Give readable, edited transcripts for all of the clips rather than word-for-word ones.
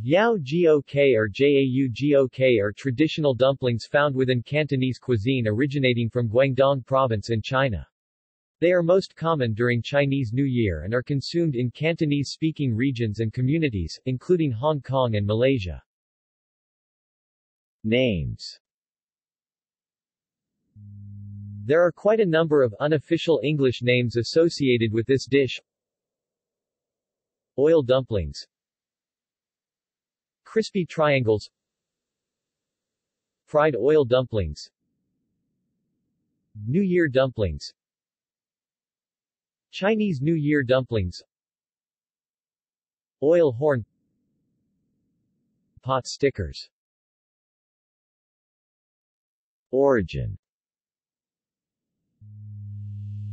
Yau gok or jau gok are traditional dumplings found within Cantonese cuisine originating from Guangdong province in China. They are most common during Chinese New Year and are consumed in Cantonese-speaking regions and communities, including Hong Kong and Malaysia. Names. There are quite a number of unofficial English names associated with this dish. Oil dumplings, crispy triangles, fried oil dumplings, New Year dumplings, Chinese New Year dumplings, oil horn, pot stickers. Origin.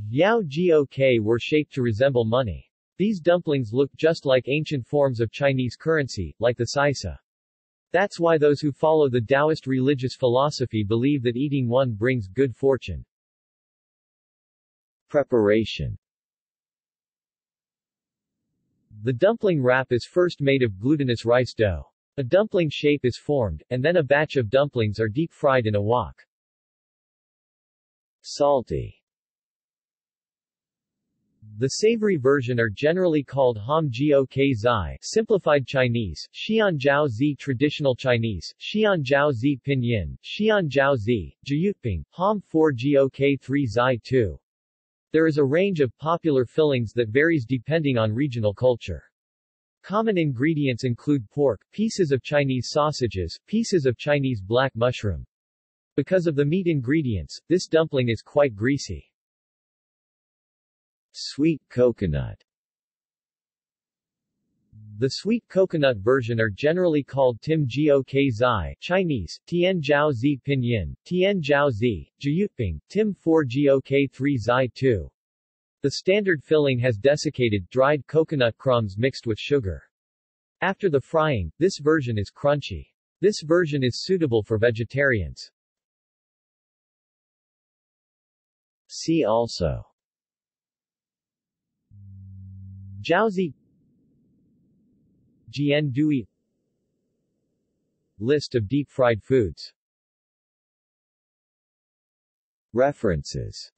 Yau gok were shaped to resemble money. These dumplings look just like ancient forms of Chinese currency, like the sycee. That's why those who follow the Taoist religious philosophy believe that eating one brings good fortune. Preparation. The dumpling wrap is first made of glutinous rice dough. A dumpling shape is formed, and then a batch of dumplings are deep-fried in a wok. Salty. The savory version are generally called ham giok zai, simplified Chinese, xian jiao zi traditional Chinese, xian jiao zi pinyin, xian jiao zi, jiyutping, ham 4 giok 3 zai 2. There is a range of popular fillings that varies depending on regional culture. Common ingredients include pork, pieces of Chinese sausages, pieces of Chinese black mushroom. Because of the meat ingredients, this dumpling is quite greasy. Sweet coconut. The sweet coconut version are generally called tim gok zai, Chinese, tian jiao zi pinyin, tian jiao zi, jiyutping, tim 4 gok 3 zai 2. The standard filling has desiccated, dried coconut crumbs mixed with sugar. After the frying, this version is crunchy. This version is suitable for vegetarians. See also: Jiaozi, Jian Dui, list of deep-fried foods. References.